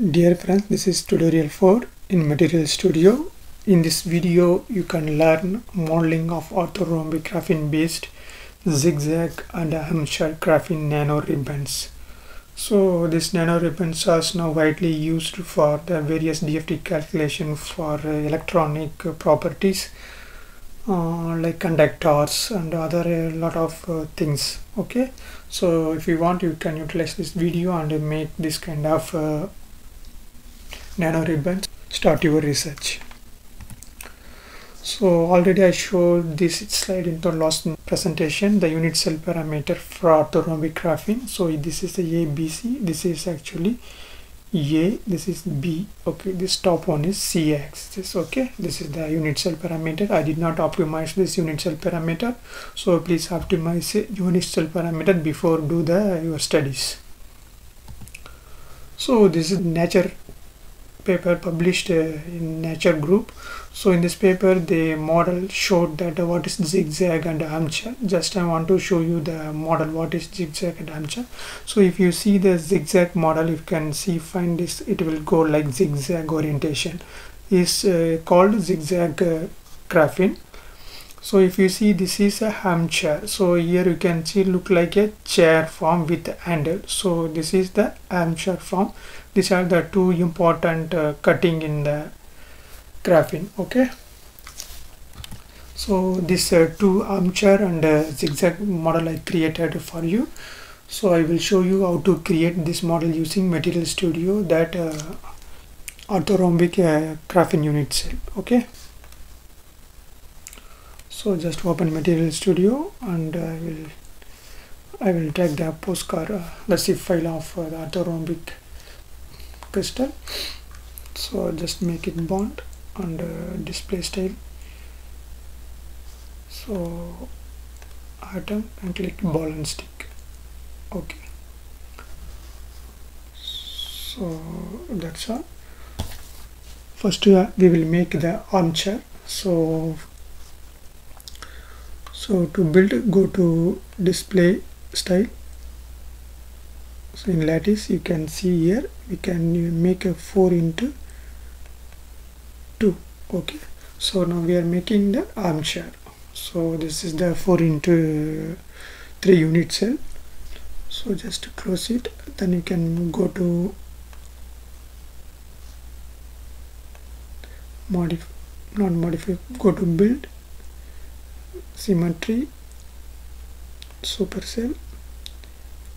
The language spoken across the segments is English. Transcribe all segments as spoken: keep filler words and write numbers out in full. Dear friends, this is tutorial four in Material Studio. In this video, you can learn modeling of orthorhombic graphene based zigzag and armchair graphene nanoribbons. So these nanoribbons are now widely used for the various D F T calculation for electronic properties uh, like conductors and other uh, lot of uh, things. Okay, so if you want, you can utilize this video and make this kind of uh, nanoribbons. Start your research. So already I showed this slide in the last presentation, the unit cell parameter for orthorhombic graphene. So this is the A, B, C. This is actually A, this is B. Okay, this top one is C axis. Okay, this is the unit cell parameter. I did not optimize this unit cell parameter, so please optimize unit cell parameter before do the your studies. So this is Nature paper published uh, in Nature group. So in this paper the model showed that uh, what is zigzag and armchair. Just I want to show you the model what is zigzag and armchair. So if you see the zigzag model, you can see find this, it will go like zigzag orientation is uh, called zigzag uh, graphene. So if you see, this is a armchair. So here you can see look like a chair form with handle. So this is the armchair form. These are the two important uh, cutting in the graphene. Okay, so this uh, two armchair and uh, zigzag model I created for you. So I will show you how to create this model using Material Studio, that uh, orthorhombic uh, graphene unit cell. Okay, so just open Material Studio and I will I will drag the postcard, uh, the C I F file of uh, the orthorhombic crystal. So just make it bond and uh, display style. So atom and click ball and stick. Okay. So that's all. First uh, we will make the armchair. So. So to build, go to display style. So in lattice you can see here we can make a four into two. Okay, so now we are making the armchair. So this is the four into three unit cell. So just close it, then you can go to modify, not modify, go to build, symmetry, supercell,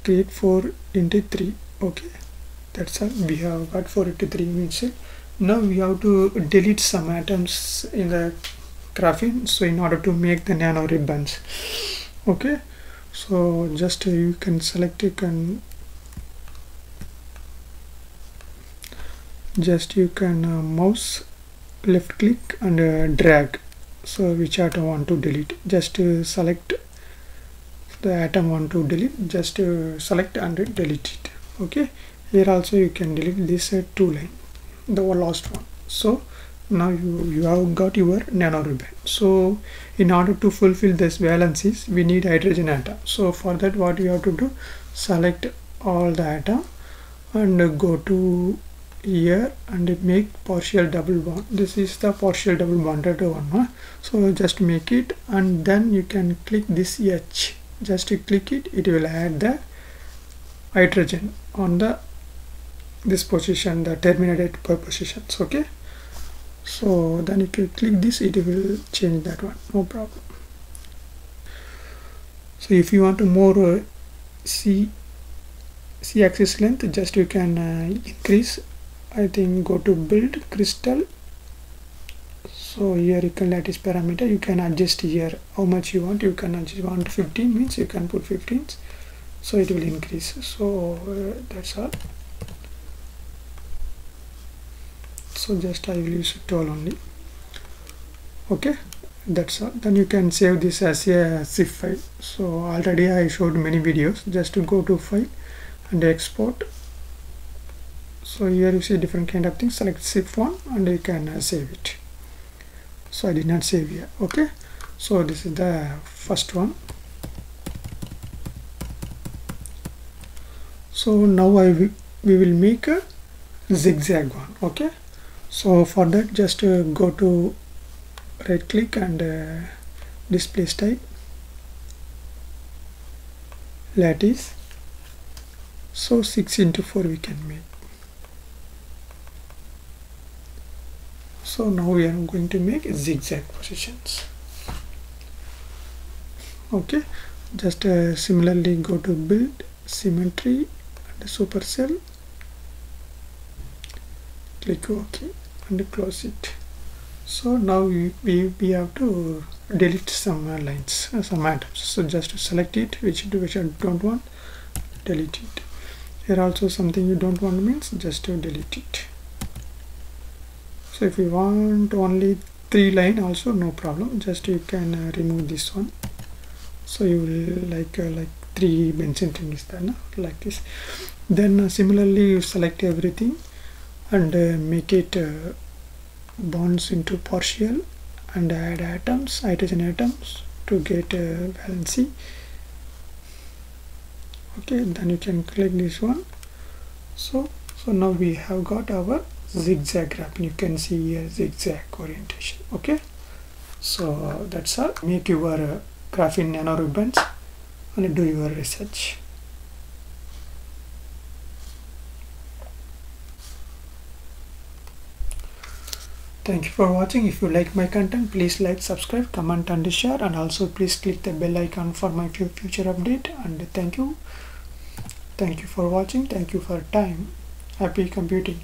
create four into three. Okay, that's all. We have got four into three unit cell. Now we have to delete some atoms in the graphene, so in order to make the nanoribbons. Okay, so just uh, you can select, you can just you can uh, mouse left click and uh, drag. So which atom want to delete, just uh, select the atom want to delete, just uh, select and delete it. Okay, here also you can delete this uh, two line, the last one. So now you, you have got your nanoribbon. So in order to fulfill this valencies, we need hydrogen atom. So for that, what you have to do, select all the atom and uh, go to here and make partial double bond. This is the partial double bonded one, huh? So just make it and then you can click this H, just click it, it will add the hydrogen on the this position, the terminated positions. Okay, so then if you click this, it will change that one, no problem. So if you want to more uh, C C axis length, just you can uh, increase. I think go to build crystal. So here you can lattice parameter, you can adjust here how much you want. You can adjust one to fifteen, means you can put fifteen, so it will increase. So uh, that's all. So just I will use twelve only. Okay, that's all. Then you can save this as a C I F file. So already I showed many videos. Just to go to file and export. So here you see different kind of things. Select C I F one and you can uh, save it. So I did not save here. Okay, so this is the first one. So now I will, we will make a zigzag one. Okay, so for that just uh, go to right click and uh, display style lattice. So six into four we can make. So now we are going to make zigzag positions. Okay, just uh, similarly go to build, symmetry and supercell, click OK and close it. So now we, we, we have to delete some uh, lines, uh, some atoms. So just select it, which, which I don't want, delete it. Here also something you don't want means just to delete it. So if you want only three line also no problem, just you can uh, remove this one. So you will like uh, like three benzene thing is there, no? Like this. Then uh, similarly you select everything and uh, make it uh, bonds into partial and add atoms, hydrogen atoms to get uh, valency. Okay, then you can click this one. So so now we have got our zigzag graphene. You can see here zigzag orientation. Okay, so uh, that's all. Make your uh, graphene nanoribbons and do your research. Thank you for watching. If you like my content, please like, subscribe, comment and share, and also please click the bell icon for my future update. And thank you. Thank you for watching. Thank you for your time. Happy computing.